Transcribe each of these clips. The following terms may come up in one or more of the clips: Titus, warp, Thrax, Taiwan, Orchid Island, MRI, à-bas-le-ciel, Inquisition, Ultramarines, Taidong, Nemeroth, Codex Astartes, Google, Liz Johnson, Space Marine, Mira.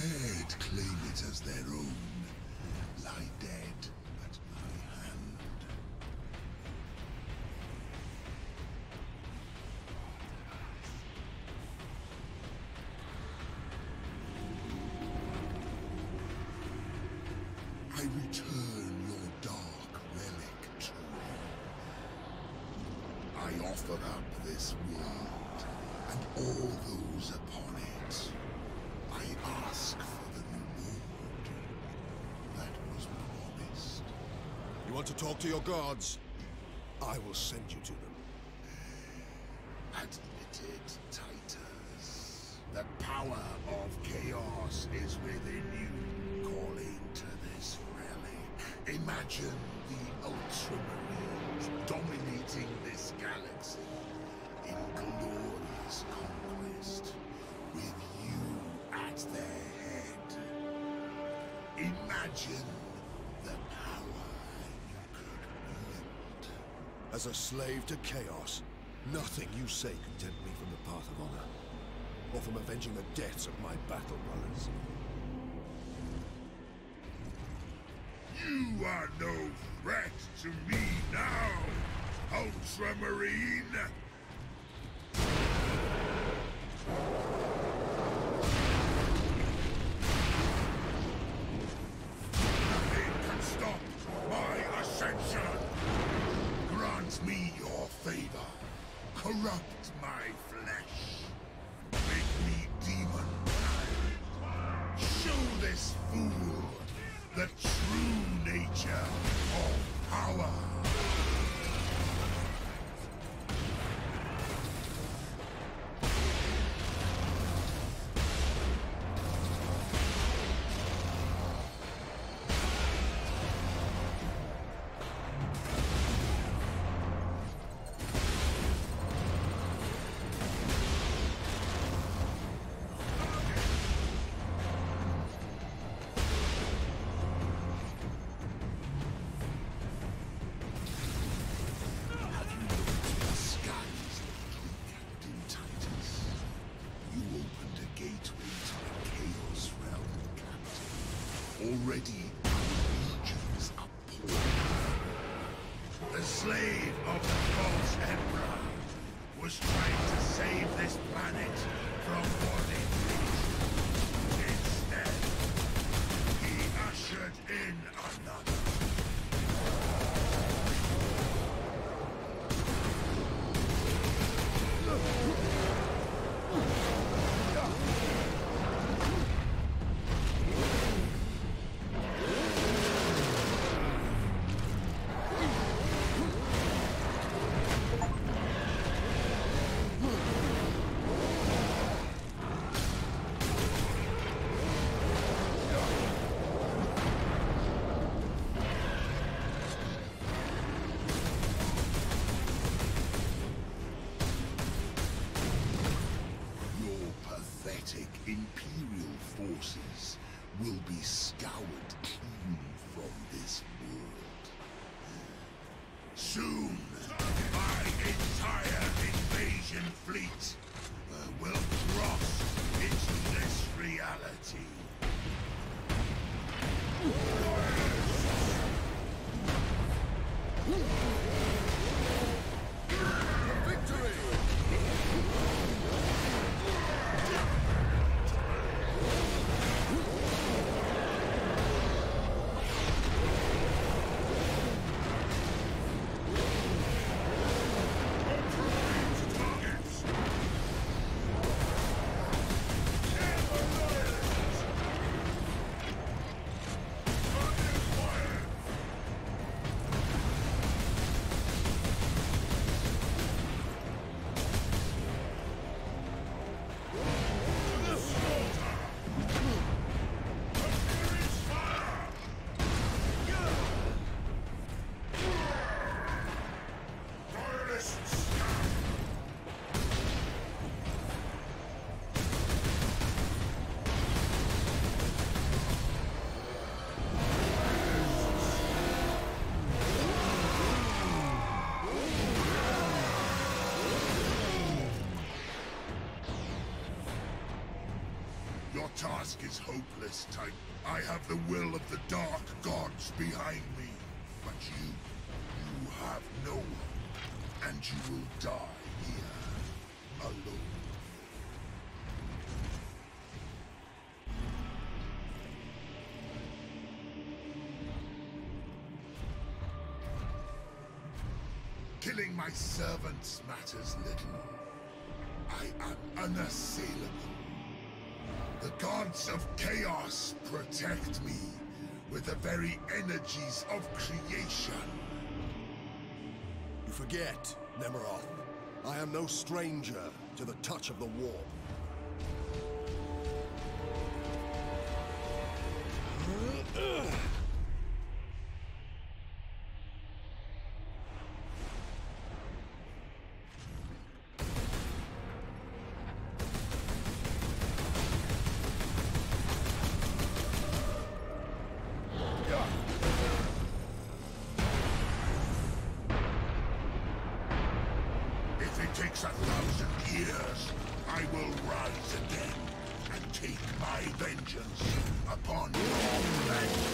dared claim it as their own, lie dead at my hand. I return your dark relic to you. I offer up this world and all those upon it. I ask for the reward that was promised. You want to talk to your guards? I will send you to them. Admitted, Titus. The power of chaos is within you. Calling to this relic. Imagine the Ultramarines dominating this galaxy in glorious conquest with you at their head. Imagine the power you could wield. As a slave to chaos, nothing you say can tempt me from the path of honor, or from avenging the deaths of my battle brothers. You are no threat to me now, Ultramarine! Corrupt my flesh. Make me demon-blind. Show this fool the true nature of power. Already, our regions are poor. The slave of the false emperor was trying to save this planet from what it is. Instead, he ushered in another. Imperial forces will be scoured clean from this world. Soon, my entire invasion fleet will cross into this reality. task is hopeless, Titan. I have the will of the dark gods behind me. But you have no one. And you will die here, alone. Killing my servants matters little. I am unassailable. The gods of chaos protect me with the very energies of creation. You forget, Nemeroth. I am no stranger to the touch of the warp. Takes 1,000 years, I will rise again and take my vengeance upon your land.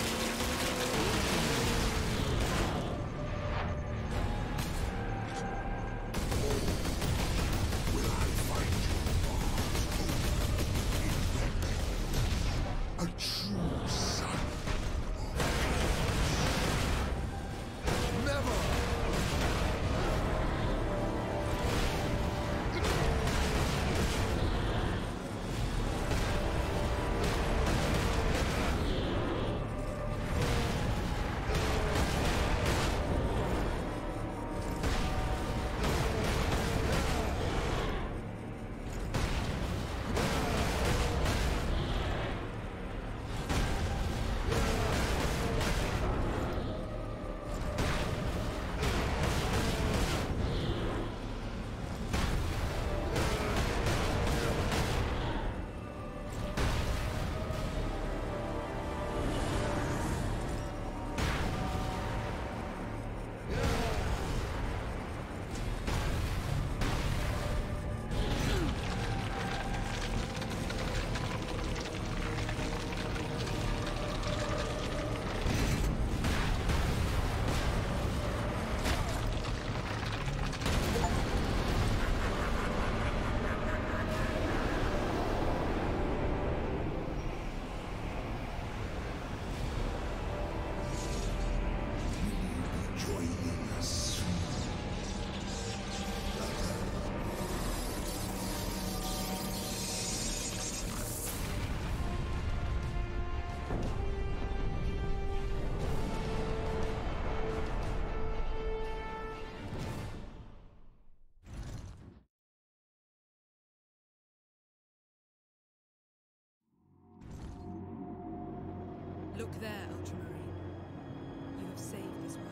Look there, Ultramarine. You have saved this world.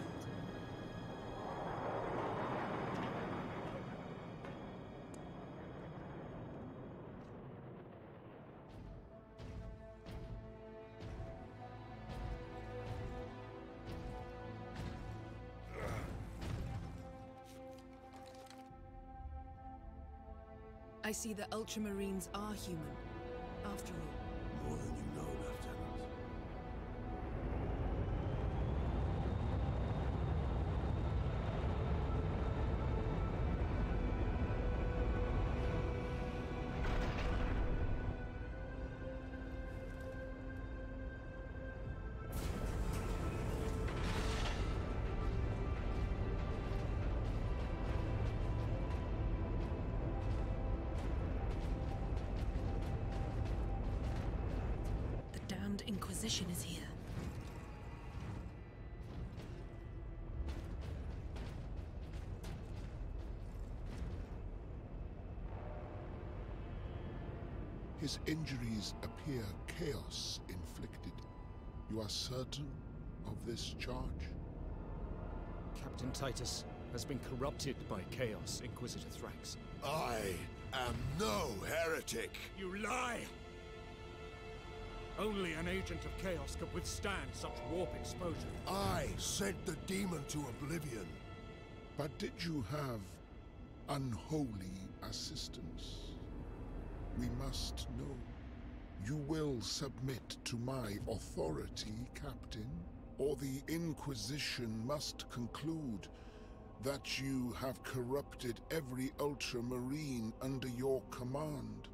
I see the Ultramarines are human, after all. More than you know, Lieutenant. Inquisition is here. His injuries appear chaos inflicted. You are certain of this charge? Captain Titus has been corrupted by chaos, Inquisitor Thrax. I am no heretic! You lie! Only an agent of chaos could withstand such warp exposure. I sent the demon to oblivion. But did you have unholy assistance? We must know. You will submit to my authority, Captain, or the Inquisition must conclude that you have corrupted every Ultramarine under your command,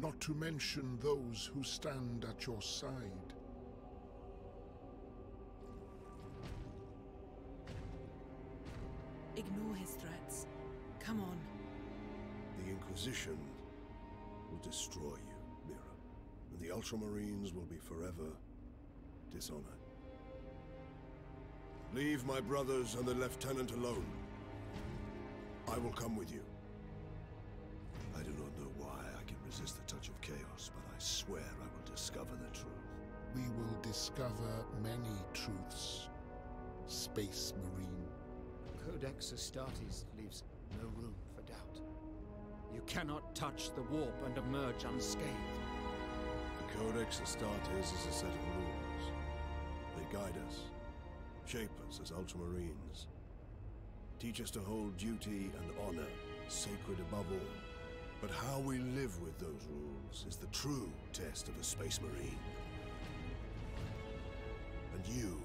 not to mention those who stand at your side. Ignore his threats. Come on. The Inquisition will destroy you, Mira, and the Ultramarines will be forever dishonored. Leave my brothers and the Lieutenant alone. I will come with you. I do not know why I can resist the touch of chaos, but I swear I will discover the truth. We will discover many truths, Space Marine. Codex Astartes leaves no room for doubt. You cannot touch the warp and emerge unscathed. The Codex Astartes is a set of rules. They guide us, shape us as Ultramarines, teach us to hold duty and honor, sacred above all. But how we live with those rules is the true test of a Space Marine. And you